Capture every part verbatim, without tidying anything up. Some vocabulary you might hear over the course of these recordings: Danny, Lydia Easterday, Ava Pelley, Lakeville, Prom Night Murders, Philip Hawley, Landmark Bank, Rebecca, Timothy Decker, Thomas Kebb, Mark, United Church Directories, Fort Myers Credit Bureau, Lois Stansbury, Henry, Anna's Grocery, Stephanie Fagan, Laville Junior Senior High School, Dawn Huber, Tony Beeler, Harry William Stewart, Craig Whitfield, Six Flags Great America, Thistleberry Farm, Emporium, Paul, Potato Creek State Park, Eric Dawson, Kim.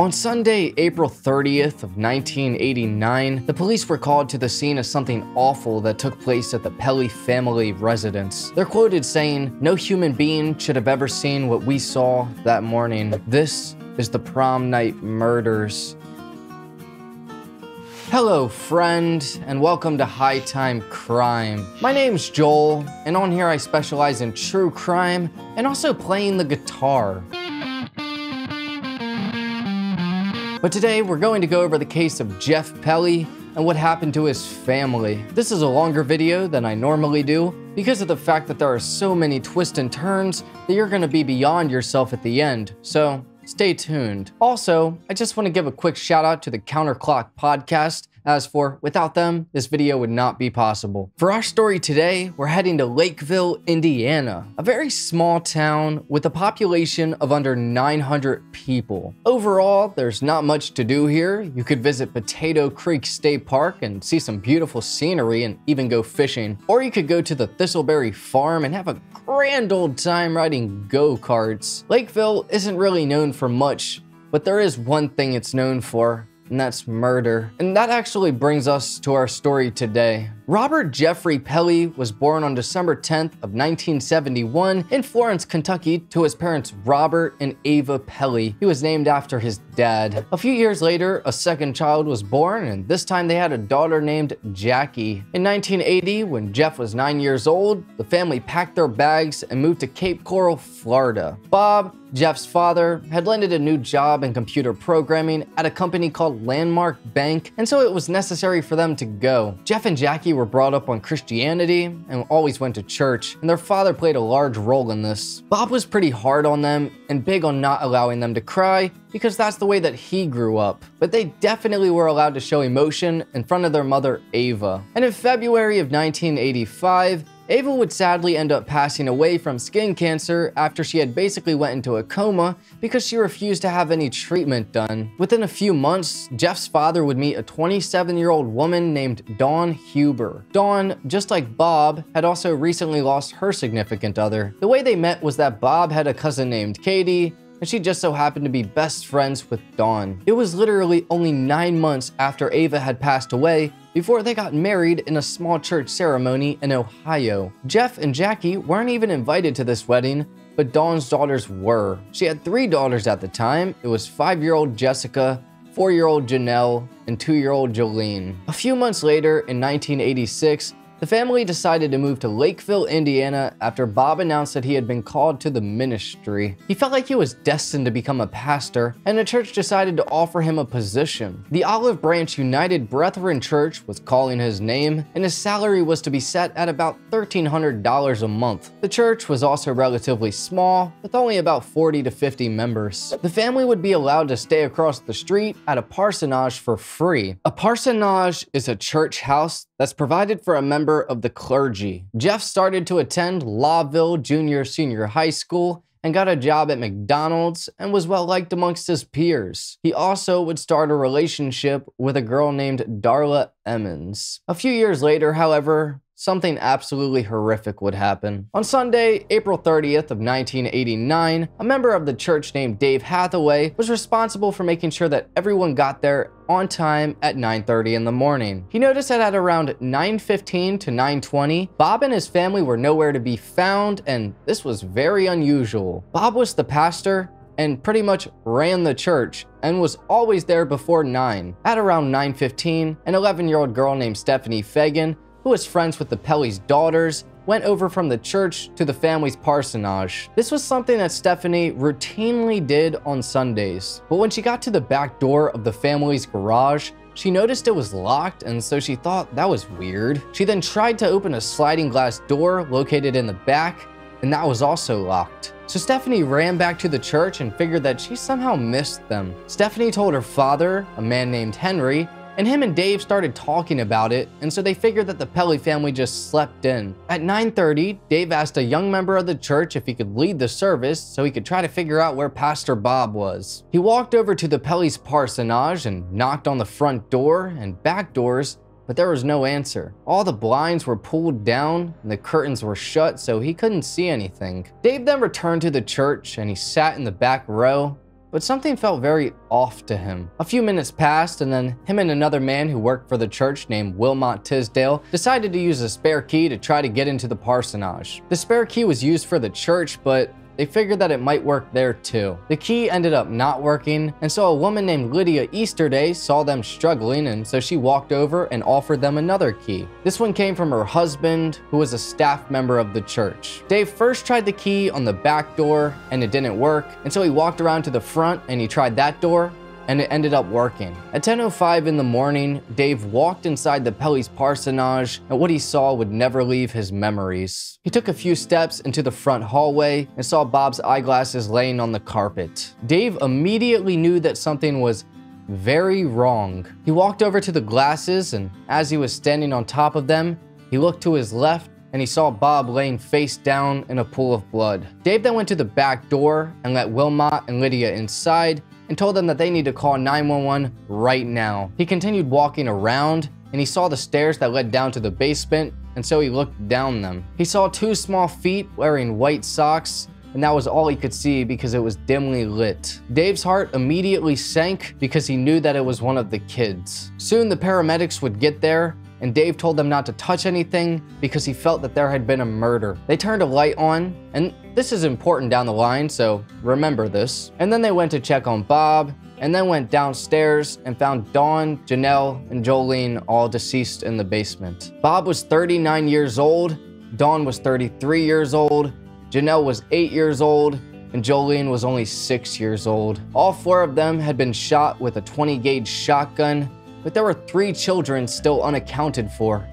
On Sunday, April thirtieth of nineteen eighty-nine, the police were called to the scene of something awful that took place at the Pelley family residence. They're quoted saying, "No human being should have ever seen what we saw that morning. This is the Prom Night Murders." Hello, friend, and welcome to High Time Crime. My name's Joel, and on here I specialize in true crime and also playing the guitar. But today we're going to go over the case of Jeff Pelley and what happened to his family. This is a longer video than I normally do because of the fact that there are so many twists and turns that you're gonna be beyond yourself at the end, so stay tuned. Also, I just want to give a quick shout out to the Counterclock Podcast, as for without them, this video would not be possible. For our story today, we're heading to Lakeville, Indiana, a very small town with a population of under nine hundred people. Overall, there's not much to do here. You could visit Potato Creek State Park and see some beautiful scenery and even go fishing. Or you could go to the Thistleberry Farm and have a grand old time riding go-karts. Lakeville isn't really known for much, but there is one thing it's known for, and that's murder. And that actually brings us to our story today. Robert Jeffrey Pelley was born on December tenth of nineteen seventy-one in Florence, Kentucky, to his parents Robert and Ava Pelley. He was named after his dad. A few years later, a second child was born, and this time they had a daughter named Jackie. In nineteen eighty, when Jeff was nine years old, the family packed their bags and moved to Cape Coral, Florida. Bob, Jeff's father, had landed a new job in computer programming at a company called Landmark Bank, and so it was necessary for them to go. Jeff and Jackie were were brought up on Christianity and always went to church, and their father played a large role in this. Bob was pretty hard on them and big on not allowing them to cry because that's the way that he grew up. But they definitely were allowed to show emotion in front of their mother, Ava. And in February of nineteen eighty-five, Ava would sadly end up passing away from skin cancer after she had basically went into a coma because she refused to have any treatment done. Within a few months, Jeff's father would meet a twenty-seven-year-old woman named Dawn Huber. Dawn, just like Bob, had also recently lost her significant other. The way they met was that Bob had a cousin named Katie, and she just so happened to be best friends with Dawn. It was literally only nine months after Ava had passed away before they got married in a small church ceremony in Ohio. Jeff and Jackie weren't even invited to this wedding, but Dawn's daughters were. She had three daughters at the time. It was five-year-old Jessica, four-year-old Janelle, and two-year-old Jolene. A few months later, in nineteen eighty-six, the family decided to move to Lakeville, Indiana after Bob announced that he had been called to the ministry. He felt like he was destined to become a pastor, and the church decided to offer him a position. The Olive Branch United Brethren Church was calling his name, and his salary was to be set at about thirteen hundred dollars a month. The church was also relatively small, with only about forty to fifty members. The family would be allowed to stay across the street at a parsonage for free. A parsonage is a church house that's provided for a member of the clergy. Jeff started to attend Laville Junior Senior High School and got a job at McDonald's and was well liked amongst his peers. He also would start a relationship with a girl named Darla Emmons. A few years later, however, something absolutely horrific would happen. On Sunday, April thirtieth of nineteen eighty-nine, a member of the church named Dave Hathaway was responsible for making sure that everyone got there on time at nine thirty in the morning. He noticed that at around nine fifteen to nine twenty, Bob and his family were nowhere to be found, and this was very unusual. Bob was the pastor and pretty much ran the church and was always there before nine. At around nine fifteen, an eleven-year-old girl named Stephanie Fagan, who was friends with the Pelley's daughters, went over from the church to the family's parsonage. This was something that Stephanie routinely did on Sundays, but when she got to the back door of the family's garage, she noticed it was locked, and so she thought that was weird. She then tried to open a sliding glass door located in the back, and that was also locked. So Stephanie ran back to the church and figured that she somehow missed them. Stephanie told her father, a man named Henry, and him and Dave started talking about it, and so they figured that the Pelley family just slept in. At nine thirty, Dave asked a young member of the church if he could lead the service so he could try to figure out where Pastor Bob was. He walked over to the Pelley's parsonage and knocked on the front door and back doors, but there was no answer. All the blinds were pulled down and the curtains were shut, so he couldn't see anything. Dave then returned to the church and he sat in the back row but something felt very off to him. A few minutes passed, and then him and another man who worked for the church named Wilmot Tisdale decided to use a spare key to try to get into the parsonage. The spare key was used for the church, but they figured that it might work there too. The key ended up not working, and so a woman named Lydia Easterday saw them struggling, and so she walked over and offered them another key. This one came from her husband, who was a staff member of the church. Dave first tried the key on the back door, and it didn't work, and so he walked around to the front and he tried that door, and it ended up working. At ten oh five in the morning, Dave walked inside the Pelley's parsonage, and what he saw would never leave his memories. He took a few steps into the front hallway and saw Bob's eyeglasses laying on the carpet. Dave immediately knew that something was very wrong. He walked over to the glasses, and as he was standing on top of them, he looked to his left and he saw Bob laying face down in a pool of blood. Dave then went to the back door and let Wilmot and Lydia inside, and told them that they need to call nine one one right now. He continued walking around, and he saw the stairs that led down to the basement, and so he looked down them. He saw two small feet wearing white socks, and that was all he could see because it was dimly lit. Dave's heart immediately sank because he knew that it was one of the kids. Soon the paramedics would get there, and Dave told them not to touch anything because he felt that there had been a murder. They turned a light on, and this is important down the line, so remember this. And then they went to check on Bob, and then went downstairs and found Dawn, Janelle, and Jolene all deceased in the basement. Bob was thirty-nine years old, Dawn was thirty-three years old, Janelle was eight years old, and Jolene was only six years old. All four of them had been shot with a twenty gauge shotgun, but there were three children still unaccounted for: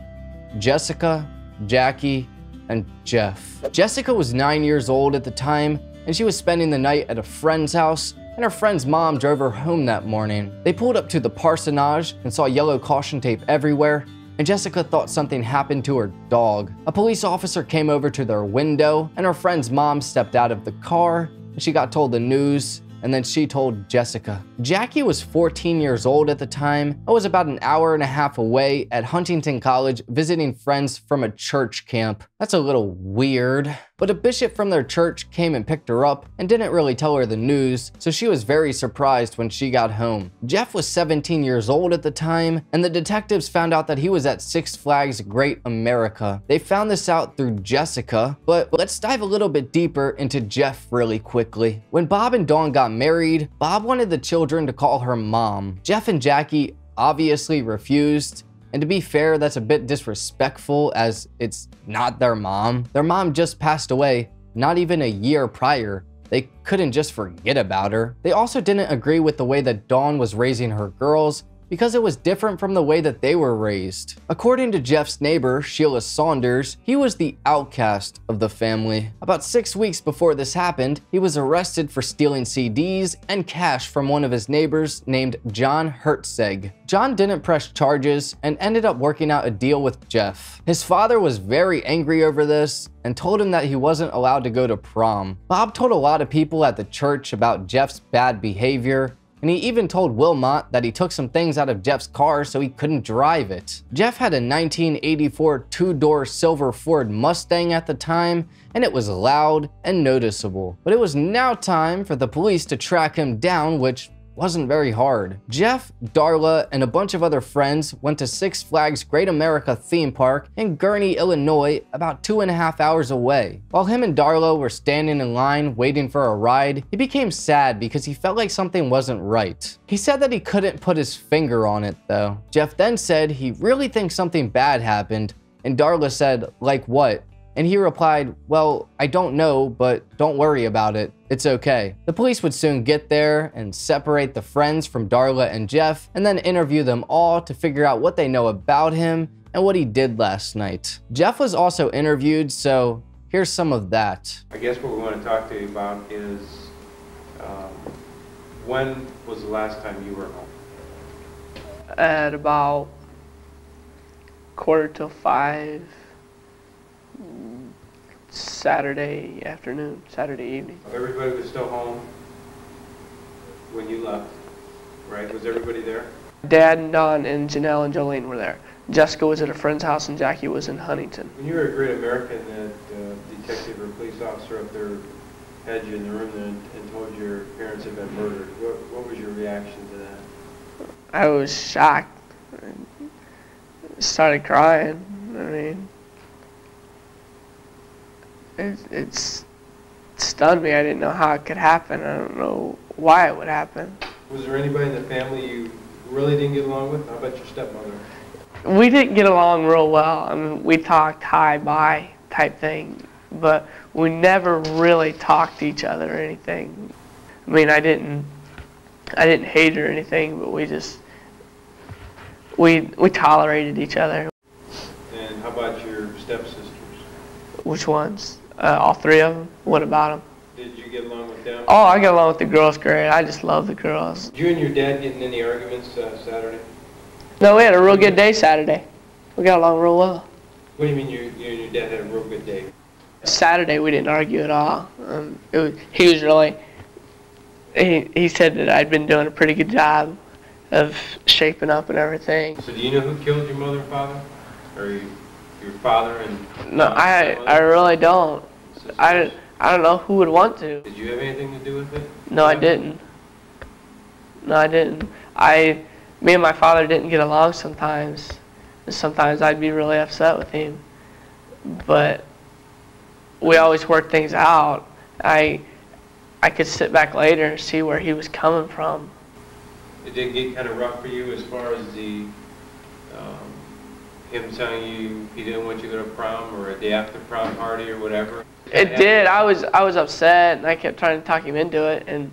Jessica, Jackie, and Jeff. Jessica was nine years old at the time, and she was spending the night at a friend's house, and her friend's mom drove her home that morning. They pulled up to the parsonage and saw yellow caution tape everywhere, and Jessica thought something happened to her dog. A police officer came over to their window, and her friend's mom stepped out of the car, and she got told the news, and then she told Jessica. Jackie was fourteen years old at the time and was about an hour and a half away at Huntington College visiting friends from a church camp. That's a little weird, but a bishop from their church came and picked her up and didn't really tell her the news, so she was very surprised when she got home. Jeff was seventeen years old at the time, and the detectives found out that he was at Six Flags Great America. They found this out through Jessica, but let's dive a little bit deeper into Jeff really quickly. When Bob and Dawn got married, Bob wanted the children to call her mom. Jeff and Jackie obviously refused, and to be fair, that's a bit disrespectful as it's not their mom. Their mom just passed away not even a year prior. They couldn't just forget about her. They also didn't agree with the way that Dawn was raising her girls because it was different from the way that they were raised. According to Jeff's neighbor, Sheila Saunders, he was the outcast of the family. About six weeks before this happened, he was arrested for stealing C Ds and cash from one of his neighbors named John Hertzeg. John didn't press charges and ended up working out a deal with Jeff. His father was very angry over this and told him that he wasn't allowed to go to prom. Bob told a lot of people at the church about Jeff's bad behavior, and he even told Wilmot that he took some things out of Jeff's car so he couldn't drive it. Jeff had a nineteen eighty-four two-door silver Ford Mustang at the time, and it was loud and noticeable. But it was now time for the police to track him down, which wasn't very hard. Jeff, Darla, and a bunch of other friends went to Six Flags Great America theme park in Gurnee, Illinois, about two and a half hours away. While him and Darla were standing in line waiting for a ride, he became sad because he felt like something wasn't right. He said that he couldn't put his finger on it though. Jeff then said he really thinks something bad happened, and Darla said, "Like what?" And he replied, "Well, I don't know, but don't worry about it. It's okay." The police would soon get there and separate the friends from Darla and Jeff, and then interview them all to figure out what they know about him and what he did last night. Jeff was also interviewed, so here's some of that. I guess what we want to talk to you about is, um, when was the last time you were home? At about quarter till five. Saturday afternoon, Saturday evening. Everybody was still home when you left, right? Was everybody there? Dad and Don and Janelle and Jolene were there. Jessica was at a friend's house and Jackie was in Huntington. When you were a Great American, that uh, detective or police officer up there had you in the room and, and told your parents had been murdered, what, what was your reaction to that? I was shocked. I started crying. I mean, it, it's stunned me. I didn't know how it could happen. I don't know why it would happen. Was there anybody in the family you really didn't get along with? How about your stepmother? We didn't get along real well. I mean, we talked hi, bye type thing, but we never really talked to each other or anything. I mean, I didn't, I didn't hate her or anything, but we just, we we tolerated each other. And how about your stepsisters? Which ones? Uh, all three of them. What about them? Did you get along with them? Oh, I got along with the girls great. I just love the girls. Did you and your dad get in any arguments uh, Saturday? No, we had a real good day Saturday. We got along real well. What do you mean you, you and your dad had a real good day? Saturday we didn't argue at all. Um, it was, he was really, he, he said that I'd been doing a pretty good job of shaping up and everything. So do you know who killed your mother and father? Or you, your father and... No, I, I really don't. I, I don't know who would want to. Did you have anything to do with it? No, I didn't. No, I didn't. I... Me and my father didn't get along sometimes. Sometimes I'd be really upset with him. But we always worked things out. I I could sit back later and see where he was coming from. It did get kind of rough for you as far as the um, him telling you he didn't want you to go to prom or a day after prom party or whatever? It, it did. I was, I was upset, and I kept trying to talk him into it. And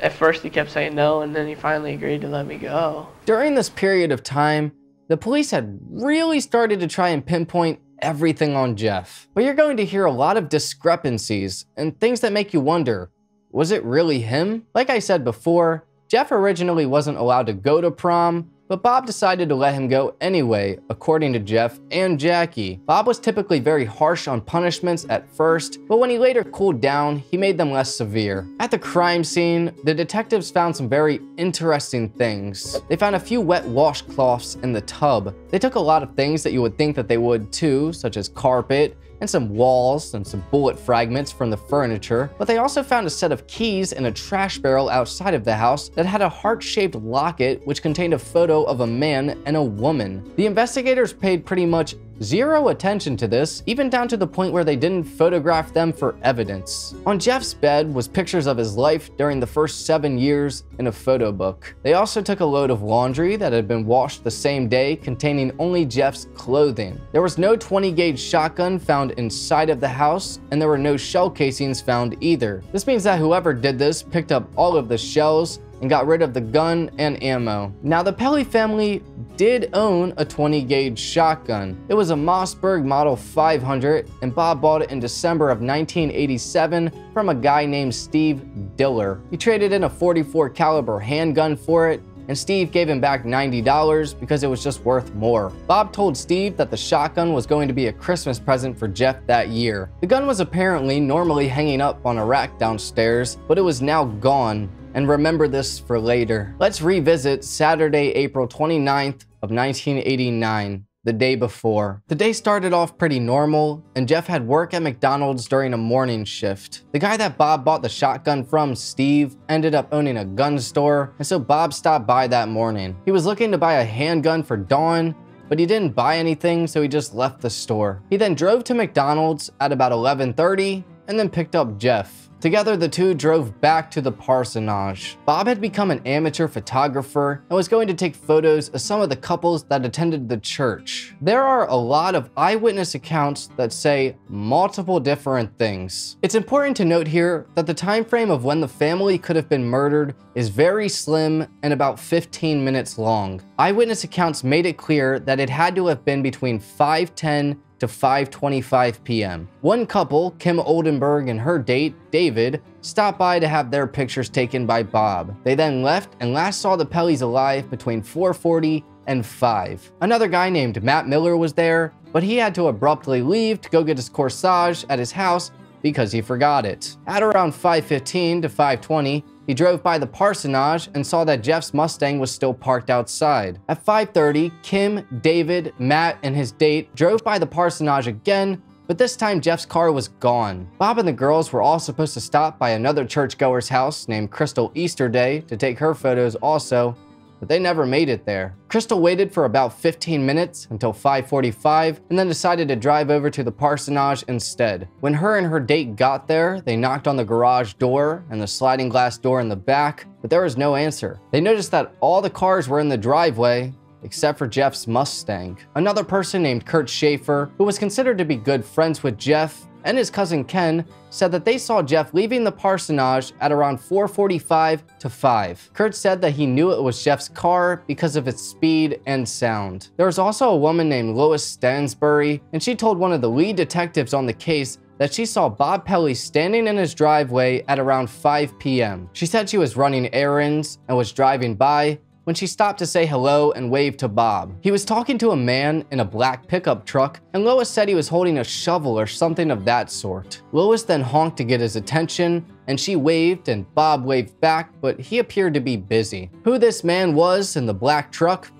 at first he kept saying no, and then he finally agreed to let me go. During this period of time, the police had really started to try and pinpoint everything on Jeff. But you're going to hear a lot of discrepancies and things that make you wonder, was it really him? Like I said before, Jeff originally wasn't allowed to go to prom, but Bob decided to let him go anyway, according to Jeff and Jackie. Bob was typically very harsh on punishments at first, but when he later cooled down, he made them less severe. At the crime scene, the detectives found some very interesting things. They found a few wet washcloths in the tub. They took a lot of things that you would think that they would too, such as carpet, and some walls and some bullet fragments from the furniture, but they also found a set of keys in a trash barrel outside of the house that had a heart-shaped locket which contained a photo of a man and a woman. The investigators paid pretty much zero attention to this, even down to the point where they didn't photograph them for evidence. On Jeff's bed was pictures of his life during the first seven years in a photo book. They also took a load of laundry that had been washed the same day containing only Jeff's clothing. There was no twenty gauge shotgun found inside of the house, and there were no shell casings found either. This means that whoever did this picked up all of the shells and got rid of the gun and ammo. Now, the Pelley family did own a twenty gauge shotgun. It was a Mossberg Model five hundred, and Bob bought it in December of nineteen eighty-seven from a guy named Steve Diller. He traded in a forty-four caliber handgun for it, and Steve gave him back ninety dollars because it was just worth more. Bob told Steve that the shotgun was going to be a Christmas present for Jeff that year. The gun was apparently normally hanging up on a rack downstairs, but it was now gone. And remember this for later. Let's revisit Saturday, April twenty-ninth of nineteen eighty-nine, the day before. The day started off pretty normal, and Jeff had work at McDonald's during a morning shift. The guy that Bob bought the shotgun from, Steve, ended up owning a gun store, and so Bob stopped by that morning. He was looking to buy a handgun for Dawn, but he didn't buy anything, so he just left the store. He then drove to McDonald's at about eleven thirty and then picked up Jeff. Together, the two drove back to the parsonage. Bob had become an amateur photographer and was going to take photos of some of the couples that attended the church. There are a lot of eyewitness accounts that say multiple different things. It's important to note here that the time frame of when the family could have been murdered is very slim and about fifteen minutes long. Eyewitness accounts made it clear that it had to have been between five ten to five twenty-five p m One couple, Kim Oldenburg and her date, David, stopped by to have their pictures taken by Bob. They then left and last saw the Pelleys alive between four forty and five. Another guy named Matt Miller was there, but he had to abruptly leave to go get his corsage at his house because he forgot it. At around five fifteen to five twenty, he drove by the parsonage and saw that Jeff's Mustang was still parked outside. At five thirty, Kim, David, Matt, and his date drove by the parsonage again, but this time Jeff's car was gone. Bob and the girls were all supposed to stop by another churchgoer's house named Crystal Easterday to take her photos also, but they never made it there. Crystal waited for about fifteen minutes until five forty-five and then decided to drive over to the parsonage instead. When her and her date got there, they knocked on the garage door and the sliding glass door in the back, but there was no answer. They noticed that all the cars were in the driveway, except for Jeff's Mustang. Another person named Kurt Schaefer, who was considered to be good friends with Jeff, and his cousin Ken, said that they saw Jeff leaving the parsonage at around four forty-five to five. Kurt said that he knew it was Jeff's car because of its speed and sound. There was also a woman named Lois Stansbury, and she told one of the lead detectives on the case that she saw Bob Pelley standing in his driveway at around five p m She said she was running errands and was driving by when she stopped to say hello and waved to Bob. He was talking to a man in a black pickup truck, and Lois said he was holding a shovel or something of that sort. Lois then honked to get his attention, and she waved and Bob waved back, but he appeared to be busy. Who this man was in the black truck,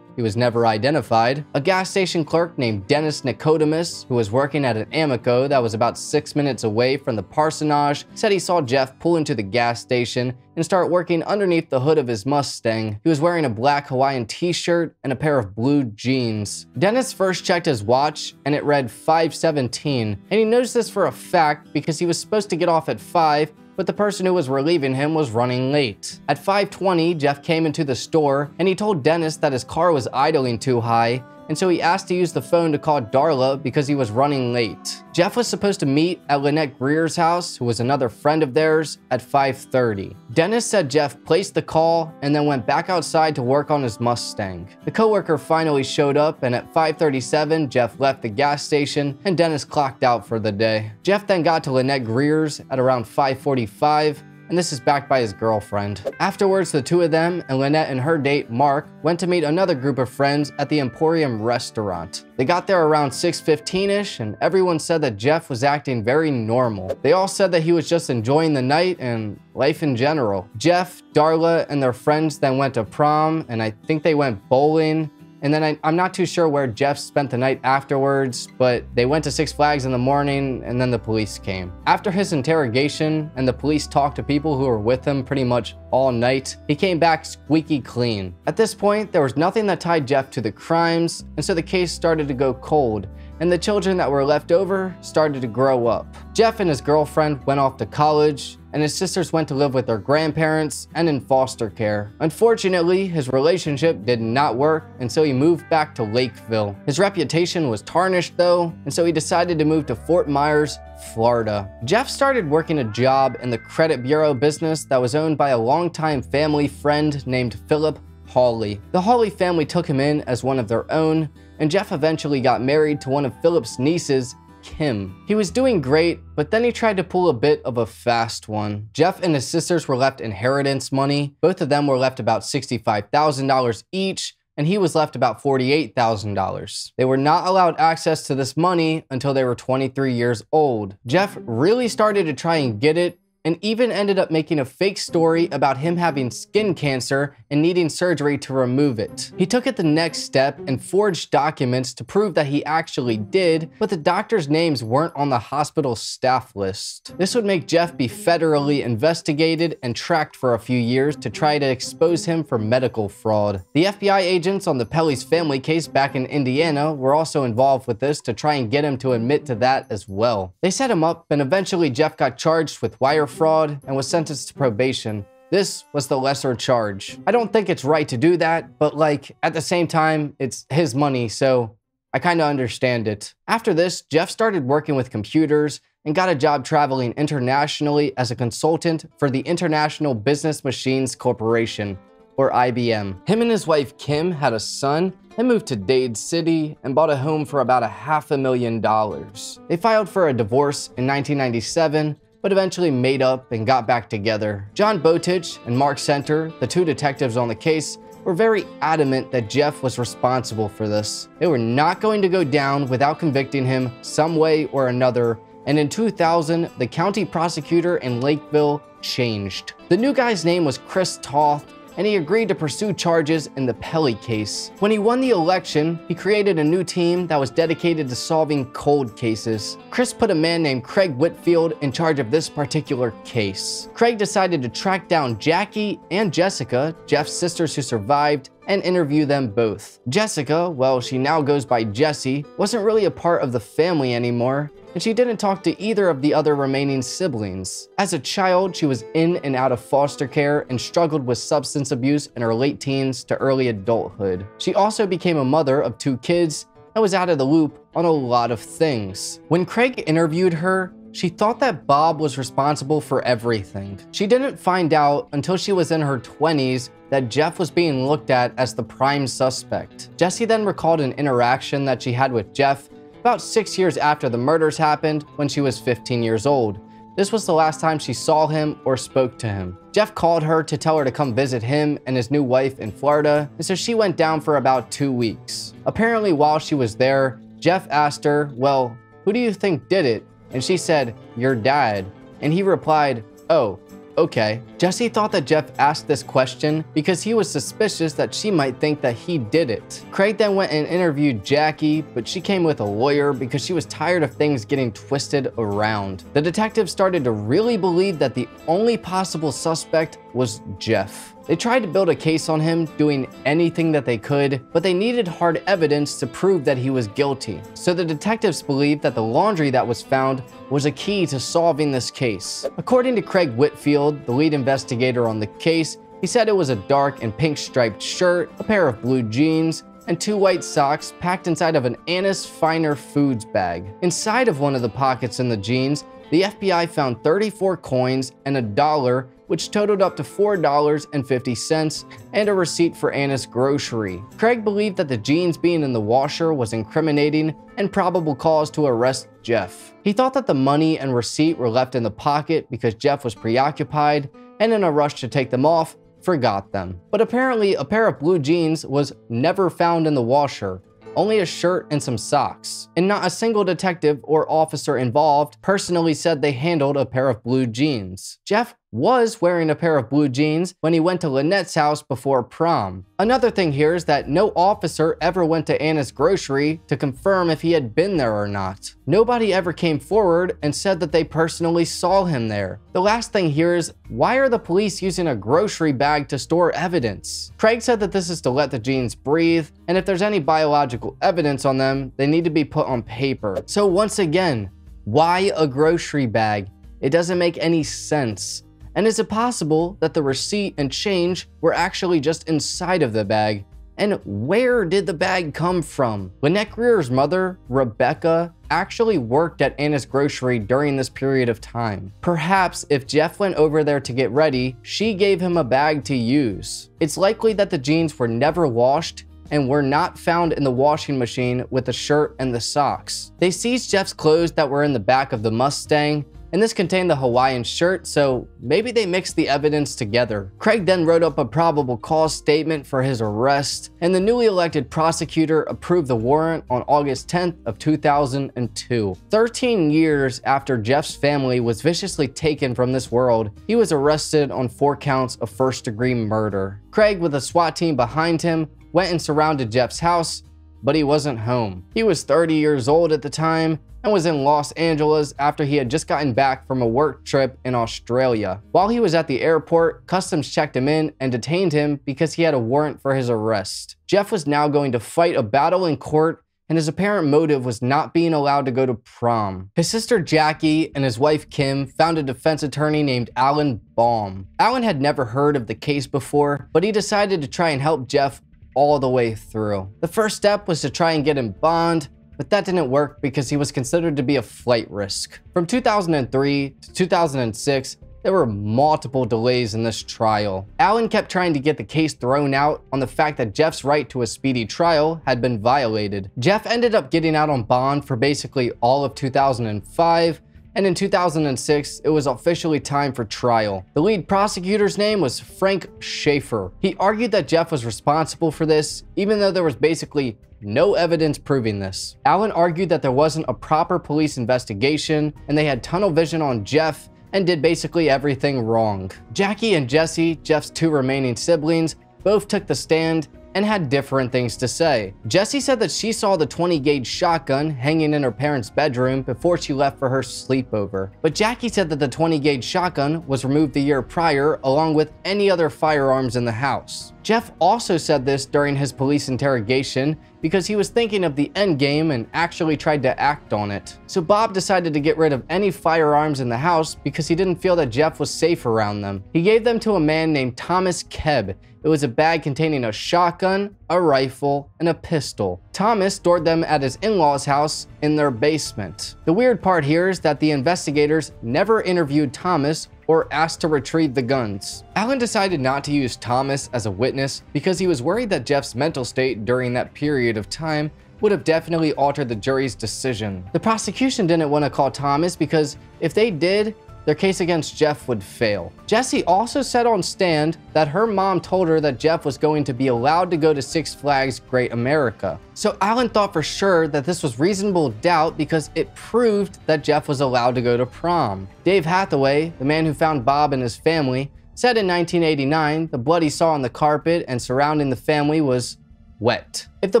he was never identified. A gas station clerk named Dennis Nicodemus, who was working at an Amico that was about six minutes away from the parsonage, said he saw Jeff pull into the gas station and start working underneath the hood of his Mustang. He was wearing a black Hawaiian t-shirt and a pair of blue jeans. Dennis first checked his watch and it read five seventeen, and he knows this for a fact because he was supposed to get off at five, but the person who was relieving him was running late. At five twenty, Jeff came into the store and he told Dennis that his car was idling too high, and so he asked to use the phone to call Darla because he was running late. Jeff was supposed to meet at Lynette Greer's house, who was another friend of theirs, at five thirty. Dennis said Jeff placed the call and then went back outside to work on his Mustang. The coworker finally showed up, and at five thirty-seven, Jeff left the gas station and Dennis clocked out for the day. Jeff then got to Lynette Greer's at around five forty-five, and this is backed by his girlfriend. Afterwards, the two of them and Lynette and her date, Mark, went to meet another group of friends at the Emporium restaurant. They got there around six fifteen-ish, and everyone said that Jeff was acting very normal. They all said that he was just enjoying the night and life in general. Jeff, Darla, and their friends then went to prom, and I think they went bowling. And then I, I'm not too sure where Jeff spent the night afterwards, but they went to Six Flags in the morning and then the police came. After his interrogation and the police talked to people who were with him pretty much all night, he came back squeaky clean. At this point, there was nothing that tied Jeff to the crimes, and so the case started to go cold, and the children that were left over started to grow up. Jeff and his girlfriend went off to college, and his sisters went to live with their grandparents and in foster care. Unfortunately, his relationship did not work, and so he moved back to Lakeville. His reputation was tarnished though, and so he decided to move to Fort Myers, Florida. Jeff started working a job in the credit bureau business that was owned by a longtime family friend named Philip Hawley. The Hawley family took him in as one of their own, and Jeff eventually got married to one of Philip's nieces, Kim. He was doing great, but then he tried to pull a bit of a fast one. Jeff and his sisters were left inheritance money. Both of them were left about sixty-five thousand dollars each, and he was left about forty-eight thousand dollars. They were not allowed access to this money until they were twenty-three years old. Jeff really started to try and get it, and even ended up making a fake story about him having skin cancer and needing surgery to remove it. He took it the next step and forged documents to prove that he actually did, but the doctors' names weren't on the hospital staff list. This would make Jeff be federally investigated and tracked for a few years to try to expose him for medical fraud. The F B I agents on the Pelley's family case back in Indiana were also involved with this to try and get him to admit to that as well. They set him up, and eventually Jeff got charged with wire fraud and was sentenced to probation. This was the lesser charge. I don't think it's right to do that, but like at the same time, it's his money, so I kind of understand it. After this, Jeff started working with computers and got a job traveling internationally as a consultant for the International Business Machines Corporation, or I B M. Him and his wife Kim had a son and moved to Dade City and bought a home for about a half a million dollars. They filed for a divorce in nineteen ninety-seven, but eventually made up and got back together. John Botich and Mark Center, the two detectives on the case, were very adamant that Jeff was responsible for this. They were not going to go down without convicting him some way or another, and in two thousand, the county prosecutor in Lakeville changed. The new guy's name was Chris Toth, and he agreed to pursue charges in the Pelley case. When he won the election, he created a new team that was dedicated to solving cold cases. Chris put a man named Craig Whitfield in charge of this particular case. Craig decided to track down Jackie and Jessica, Jeff's sisters who survived, and interview them both. Jessica, well, she now goes by Jessie, wasn't really a part of the family anymore, and she didn't talk to either of the other remaining siblings. As a child, she was in and out of foster care and struggled with substance abuse in her late teens to early adulthood. She also became a mother of two kids and was out of the loop on a lot of things. When Craig interviewed her, she thought that Bob was responsible for everything. She didn't find out until she was in her twenties that Jeff was being looked at as the prime suspect. Jessie then recalled an interaction that she had with Jeff about six years after the murders happened when she was fifteen years old. This was the last time she saw him or spoke to him. Jeff called her to tell her to come visit him and his new wife in Florida, and so she went down for about two weeks. Apparently, while she was there, Jeff asked her, "Well, who do you think did it?" And she said, "Your dad." And he replied, "Oh, okay." Jessie thought that Jeff asked this question because he was suspicious that she might think that he did it. Craig then went and interviewed Jackie, but she came with a lawyer because she was tired of things getting twisted around. The detective started to really believe that the only possible suspect was Jeff. They tried to build a case on him, doing anything that they could, but they needed hard evidence to prove that he was guilty. So the detectives believed that the laundry that was found was a key to solving this case. According to Craig Whitfield, the lead investigator on the case, he said it was a dark and pink striped shirt, a pair of blue jeans, and two white socks packed inside of an Anna's Finer Foods bag. Inside of one of the pockets in the jeans, the F B I found thirty-four coins and a dollar, which totaled up to four dollars and fifty cents, and a receipt for Anna's Grocery. Craig believed that the jeans being in the washer was incriminating and probable cause to arrest Jeff. He thought that the money and receipt were left in the pocket because Jeff was preoccupied and, in a rush to take them off, forgot them. But apparently, a pair of blue jeans was never found in the washer, only a shirt and some socks. And not a single detective or officer involved personally said they handled a pair of blue jeans. Jeff was wearing a pair of blue jeans when he went to Lynette's house before prom. Another thing here is that no officer ever went to Anna's Grocery to confirm if he had been there or not. Nobody ever came forward and said that they personally saw him there. The last thing here is, why are the police using a grocery bag to store evidence? Craig said that this is to let the jeans breathe, and if there's any biological evidence on them, they need to be put on paper. So once again, why a grocery bag? It doesn't make any sense. And is it possible that the receipt and change were actually just inside of the bag? And where did the bag come from? Lynette Greer's mother, Rebecca, actually worked at Anna's Grocery during this period of time. Perhaps if Jeff went over there to get ready, she gave him a bag to use. It's likely that the jeans were never washed and were not found in the washing machine with the shirt and the socks. They seized Jeff's clothes that were in the back of the Mustang, and this contained the Hawaiian shirt, so maybe they mixed the evidence together. Craig then wrote up a probable cause statement for his arrest, and the newly elected prosecutor approved the warrant on August tenth of two thousand two. thirteen years after Jeff's family was viciously taken from this world, he was arrested on four counts of first-degree murder. Craig, with a SWAT team behind him, went and surrounded Jeff's house, but he wasn't home. He was thirty years old at the time and was in Los Angeles after he had just gotten back from a work trip in Australia. While he was at the airport, customs checked him in and detained him because he had a warrant for his arrest. Jeff was now going to fight a battle in court, and his apparent motive was not being allowed to go to prom. His sister Jackie and his wife Kim found a defense attorney named Alan Baum. Alan had never heard of the case before, but he decided to try and help Jeff all the way through. The first step was to try and get him bond, but that didn't work because he was considered to be a flight risk. From two thousand three to two thousand six, there were multiple delays in this trial. Alan kept trying to get the case thrown out on the fact that Jeff's right to a speedy trial had been violated. Jeff ended up getting out on bond for basically all of two thousand five, and in two thousand six, it was officially time for trial. The lead prosecutor's name was Frank Schaefer. He argued that Jeff was responsible for this, even though there was basically no evidence proving this. Alan argued that there wasn't a proper police investigation, and they had tunnel vision on Jeff, and did basically everything wrong. Jackie and Jessie, Jeff's two remaining siblings, both took the stand and had different things to say. Jessie said that she saw the twenty gauge shotgun hanging in her parents' bedroom before she left for her sleepover, but Jackie said that the twenty gauge shotgun was removed the year prior along with any other firearms in the house. Jeff also said this during his police interrogation because he was thinking of the end game and actually tried to act on it. So Bob decided to get rid of any firearms in the house because he didn't feel that Jeff was safe around them. He gave them to a man named Thomas Kebb. It was a bag containing a shotgun, a rifle, and a pistol. Thomas stored them at his in-laws' house in their basement. The weird part here is that the investigators never interviewed Thomas or asked to retrieve the guns. Alan decided not to use Thomas as a witness because he was worried that Jeff's mental state during that period of time would have definitely altered the jury's decision. The prosecution didn't want to call Thomas because if they did, their case against Jeff would fail. Jessie also said on stand that her mom told her that Jeff was going to be allowed to go to Six Flags Great America. So Alan thought for sure that this was reasonable doubt because it proved that Jeff was allowed to go to prom. Dave Hathaway, the man who found Bob and his family, said in nineteen eighty-nine, the blood he saw on the carpet and surrounding the family was wet. If the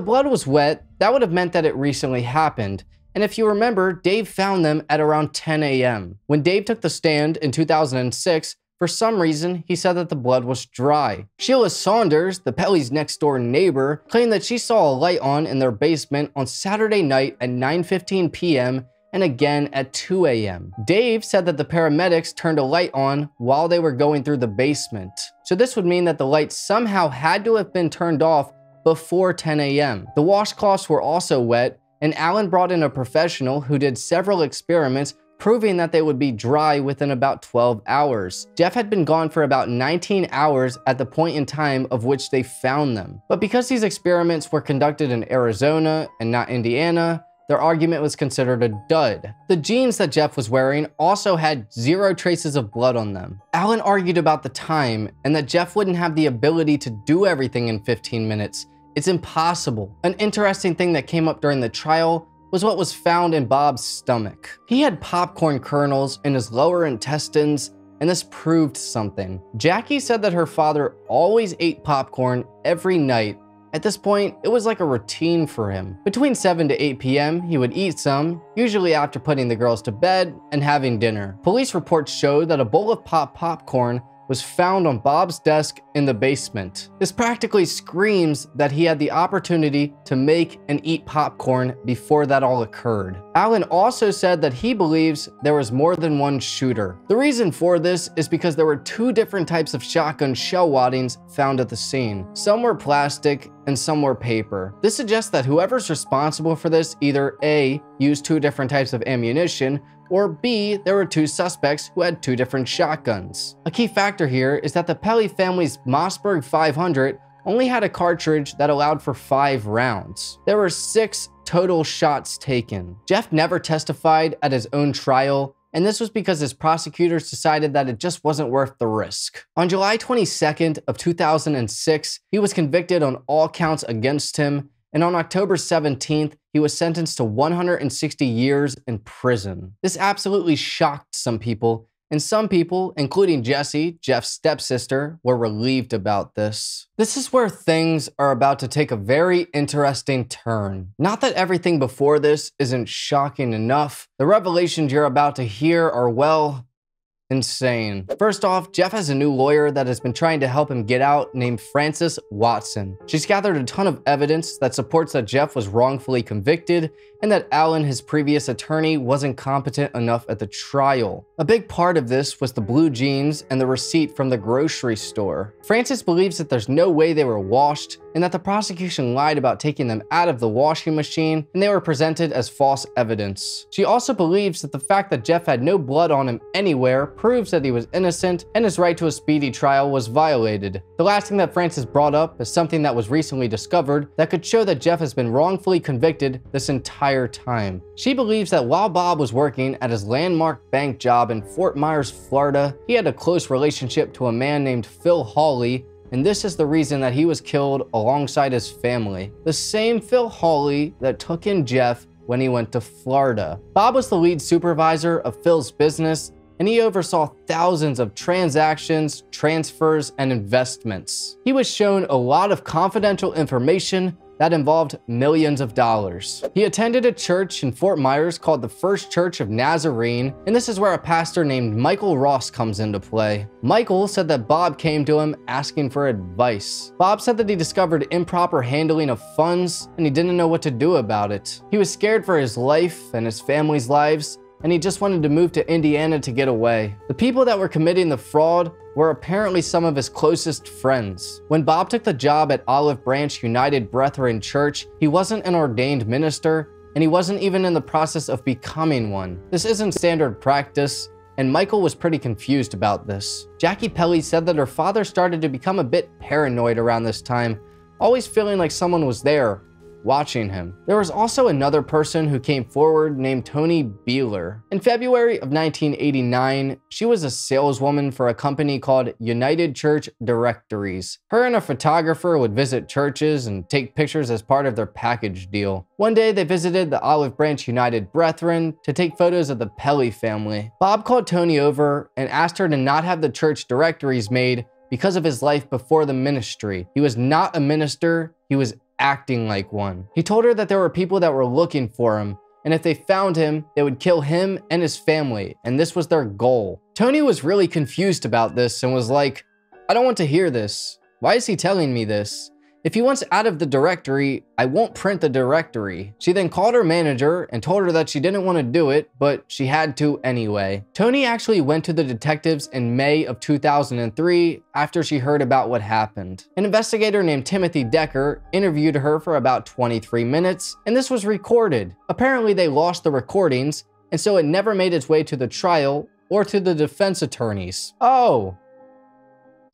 blood was wet, that would have meant that it recently happened. And if you remember, Dave found them at around ten a m When Dave took the stand in two thousand six, for some reason, he said that the blood was dry. Sheila Saunders, the Pelley's next door neighbor, claimed that she saw a light on in their basement on Saturday night at nine fifteen p m and again at two a m Dave said that the paramedics turned a light on while they were going through the basement. So this would mean that the light somehow had to have been turned off before ten a m The washcloths were also wet, and Alan brought in a professional who did several experiments proving that they would be dry within about twelve hours. Jeff had been gone for about nineteen hours at the point in time of which they found them. But because these experiments were conducted in Arizona and not Indiana, their argument was considered a dud. The jeans that Jeff was wearing also had zero traces of blood on them. Alan argued about the time and that Jeff wouldn't have the ability to do everything in fifteen minutes. It's impossible. An interesting thing that came up during the trial was what was found in Bob's stomach. He had popcorn kernels in his lower intestines, and this proved something. Jackie said that her father always ate popcorn every night. At this point, it was like a routine for him. Between seven to eight p m, he would eat some, usually after putting the girls to bed and having dinner. Police reports showed that a bowl of pop popcorn was found on Bob's desk in the basement. This practically screams that he had the opportunity to make and eat popcorn before that all occurred. Alan also said that he believes there was more than one shooter. The reason for this is because there were two different types of shotgun shell waddings found at the scene. Some were plastic and some were paper. This suggests that whoever's responsible for this either A, used two different types of ammunition, or B, there were two suspects who had two different shotguns. A key factor here is that the Pelley family's Mossberg five hundred only had a cartridge that allowed for five rounds. There were six total shots taken. Jeff never testified at his own trial, and this was because his prosecutors decided that it just wasn't worth the risk. On July twenty-second of two thousand six, he was convicted on all counts against him, and on October seventeenth, he was sentenced to one hundred sixty years in prison. This absolutely shocked some people, and some people, including Jessie, Jeff's stepsister, were relieved about this. This is where things are about to take a very interesting turn. Not that everything before this isn't shocking enough. The revelations you're about to hear are, well, insane. First off, Jeff has a new lawyer that has been trying to help him get out named Frances Watson. She's gathered a ton of evidence that supports that Jeff was wrongfully convicted and that Alan, his previous attorney, wasn't competent enough at the trial. A big part of this was the blue jeans and the receipt from the grocery store. Frances believes that there's no way they were washed and that the prosecution lied about taking them out of the washing machine and they were presented as false evidence. She also believes that the fact that Jeff had no blood on him anywhere proves that he was innocent and his right to a speedy trial was violated. The last thing that Frances brought up is something that was recently discovered that could show that Jeff has been wrongfully convicted this entire time. She believes that while Bob was working at his Landmark Bank job in Fort Myers, Florida, he had a close relationship to a man named Phil Hawley, and this is the reason that he was killed alongside his family. The same Phil Hawley that took in Jeff when he went to Florida. Bob was the lead supervisor of Phil's business and he oversaw thousands of transactions, transfers, and investments. He was shown a lot of confidential information that involved millions of dollars. He attended a church in Fort Myers called the First Church of Nazarene, and this is where a pastor named Michael Ross comes into play. Michael said that Bob came to him asking for advice. Bob said that he discovered improper handling of funds, and he didn't know what to do about it. He was scared for his life and his family's lives, and he just wanted to move to Indiana to get away. The people that were committing the fraud were apparently some of his closest friends. When Bob took the job at Olive Branch United Brethren Church, he wasn't an ordained minister, and he wasn't even in the process of becoming one. This isn't standard practice, and Michael was pretty confused about this. Jackie Pelley said that her father started to become a bit paranoid around this time, always feeling like someone was there, watching him. There was also another person who came forward named Tony Beeler. In February of nineteen eighty-nine, she was a saleswoman for a company called United Church Directories. Her and a photographer would visit churches and take pictures as part of their package deal. One day, they visited the Olive Branch United Brethren to take photos of the Pelley family. Bob called Tony over and asked her to not have the church directories made because of his life before the ministry. He was not a minister, he was acting like one. He told her that there were people that were looking for him, and if they found him, they would kill him and his family, and this was their goal. Tony was really confused about this and was like, I don't want to hear this. Why is he telling me this? If he wants out of the directory, I won't print the directory. She then called her manager and told her that she didn't want to do it, but she had to anyway. Tony actually went to the detectives in May of two thousand three after she heard about what happened. An investigator named Timothy Decker interviewed her for about twenty-three minutes, and this was recorded. Apparently, they lost the recordings, and so it never made its way to the trial or to the defense attorneys. Oh.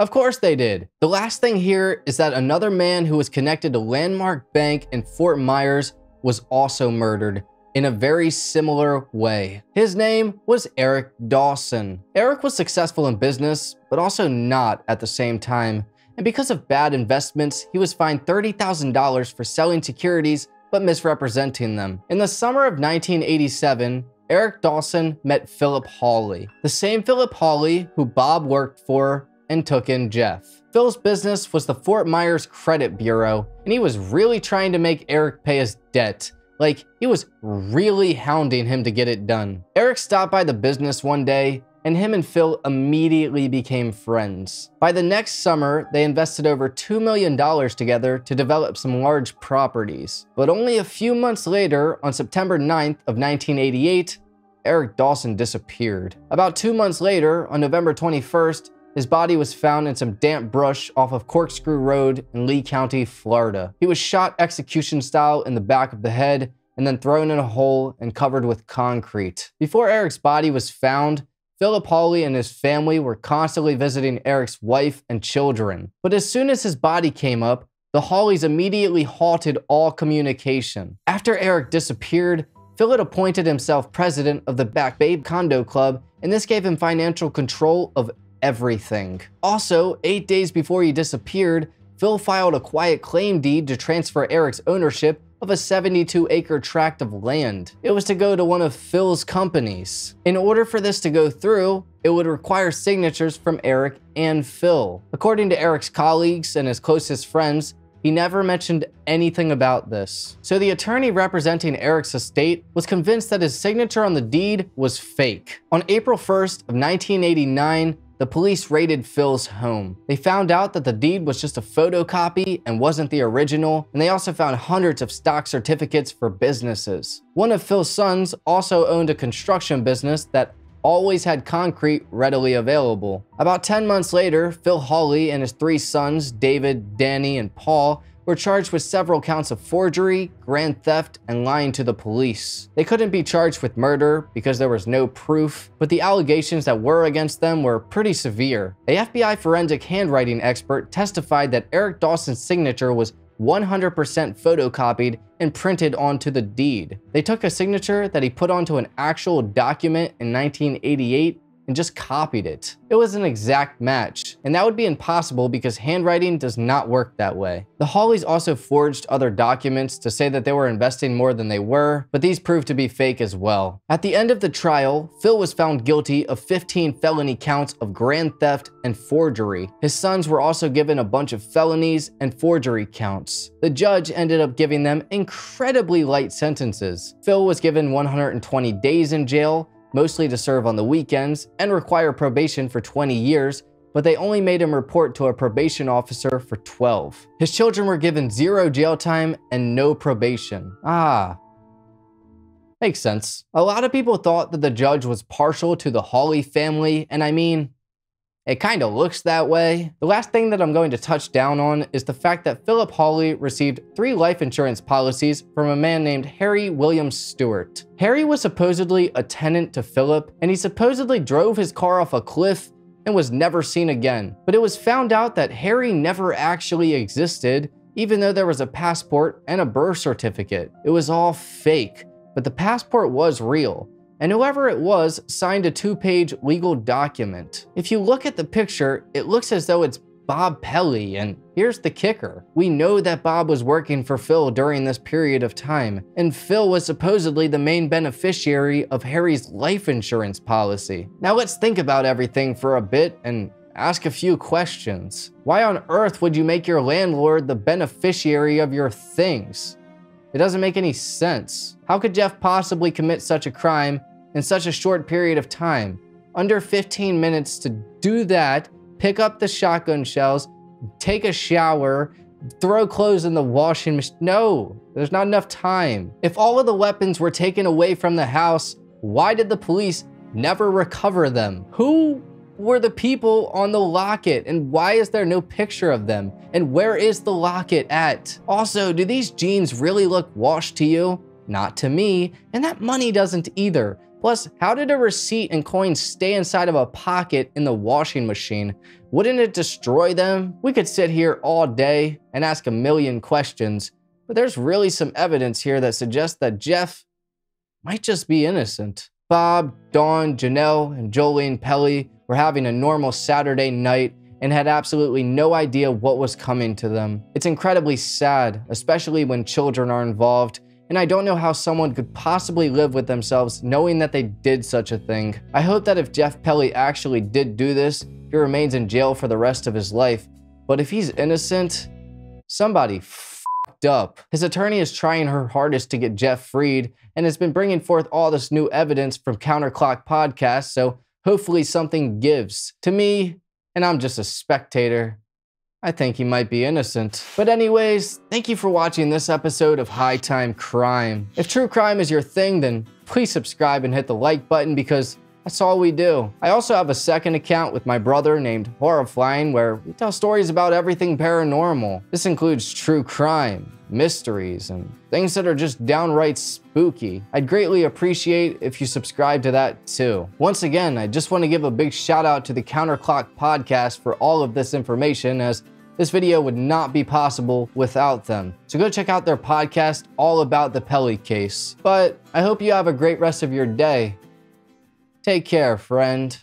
Of course they did. The last thing here is that another man who was connected to Landmark Bank in Fort Myers was also murdered in a very similar way. His name was Eric Dawson. Eric was successful in business, but also not at the same time. And because of bad investments, he was fined thirty thousand dollars for selling securities, but misrepresenting them. In the summer of nineteen eighty-seven, Eric Dawson met Philip Hawley, the same Philip Hawley who Bob worked for and took in Jeff. Phil's business was the Fort Myers Credit Bureau, and he was really trying to make Eric pay his debt. Like, he was really hounding him to get it done. Eric stopped by the business one day, and him and Phil immediately became friends. By the next summer, they invested over two million dollars together to develop some large properties. But only a few months later, on September ninth of nineteen eighty-eight, Eric Dawson disappeared. About two months later, on November twenty-first, his body was found in some damp brush off of Corkscrew Road in Lee County, Florida. He was shot execution style in the back of the head and then thrown in a hole and covered with concrete. Before Eric's body was found, Philip Hawley and his family were constantly visiting Eric's wife and children. But as soon as his body came up, the Hawleys immediately halted all communication. After Eric disappeared, Philip appointed himself president of the Back Babe Condo Club, and this gave him financial control of everything. Also, eight days before he disappeared, Phil filed a quiet claim deed to transfer Eric's ownership of a seventy-two acre tract of land. It was to go to one of Phil's companies. In order for this to go through, it would require signatures from Eric and Phil. According to Eric's colleagues and his closest friends, he never mentioned anything about this. So the attorney representing Eric's estate was convinced that his signature on the deed was fake. On April first of nineteen eighty-nine, the police raided Phil's home. They found out that the deed was just a photocopy and wasn't the original, and they also found hundreds of stock certificates for businesses. One of Phil's sons also owned a construction business that always had concrete readily available. About ten months later, Phil Hawley and his three sons, David, Danny, and Paul, were charged with several counts of forgery, grand theft, and lying to the police. They couldn't be charged with murder because there was no proof, but the allegations that were against them were pretty severe. A F B I forensic handwriting expert testified that Eric Dawson's signature was one hundred percent photocopied and printed onto the deed. They took a signature that he put onto an actual document in nineteen eighty-eight and just copied it. It was an exact match, and that would be impossible because handwriting does not work that way. The Hawleys also forged other documents to say that they were investing more than they were, but these proved to be fake as well. At the end of the trial, Phil was found guilty of fifteen felony counts of grand theft and forgery. His sons were also given a bunch of felonies and forgery counts. The judge ended up giving them incredibly light sentences. Phil was given one hundred twenty days in jail, mostly to serve on the weekends, and require probation for twenty years, but they only made him report to a probation officer for twelve. His children were given zero jail time and no probation. Ah, makes sense. A lot of people thought that the judge was partial to the Hawley family, and I mean, it kind of looks that way. The last thing that I'm going to touch down on is the fact that Philip Hawley received three life insurance policies from a man named Harry William Stewart. Harry was supposedly a tenant to Philip, and he supposedly drove his car off a cliff and was never seen again. But it was found out that Harry never actually existed, even though there was a passport and a birth certificate. It was all fake, but the passport was real, and whoever it was signed a two-page legal document. If you look at the picture, it looks as though it's Bob Pelley, and here's the kicker. We know that Bob was working for Phil during this period of time, and Phil was supposedly the main beneficiary of Harry's life insurance policy. Now let's think about everything for a bit and ask a few questions. Why on earth would you make your landlord the beneficiary of your things? It doesn't make any sense. How could Jeff possibly commit such a crime in such a short period of time? Under fifteen minutes to do that, pick up the shotgun shells, take a shower, throw clothes in the washing machine. No, there's not enough time. If all of the weapons were taken away from the house, why did the police never recover them? Who were the people on the locket, and why is there no picture of them? And where is the locket at? Also, do these jeans really look washed to you? Not to me, and that money doesn't either. Plus, how did a receipt and coin stay inside of a pocket in the washing machine? Wouldn't it destroy them? We could sit here all day and ask a million questions, but there's really some evidence here that suggests that Jeff might just be innocent. Bob, Dawn, Janelle, and Jolene Pelley were having a normal Saturday night and had absolutely no idea what was coming to them. It's incredibly sad, especially when children are involved, and I don't know how someone could possibly live with themselves knowing that they did such a thing. I hope that if Jeff Pelley actually did do this, he remains in jail for the rest of his life. But if he's innocent, somebody f***ed up. His attorney is trying her hardest to get Jeff freed and has been bringing forth all this new evidence from Counterclock Podcast, so hopefully something gives. To me, and I'm just a spectator, I think he might be innocent. But anyways, thank you for watching this episode of High Time Crime. If true crime is your thing, then please subscribe and hit the like button because that's all we do. I also have a second account with my brother named Horrifying where we tell stories about everything paranormal. This includes true crime, mysteries, and things that are just downright spooky. I'd greatly appreciate if you subscribe to that too. Once again, I just want to give a big shout out to the Counterclock Podcast for all of this information, as this video would not be possible without them. So go check out their podcast all about the Pelley case. But I hope you have a great rest of your day. Take care, friend.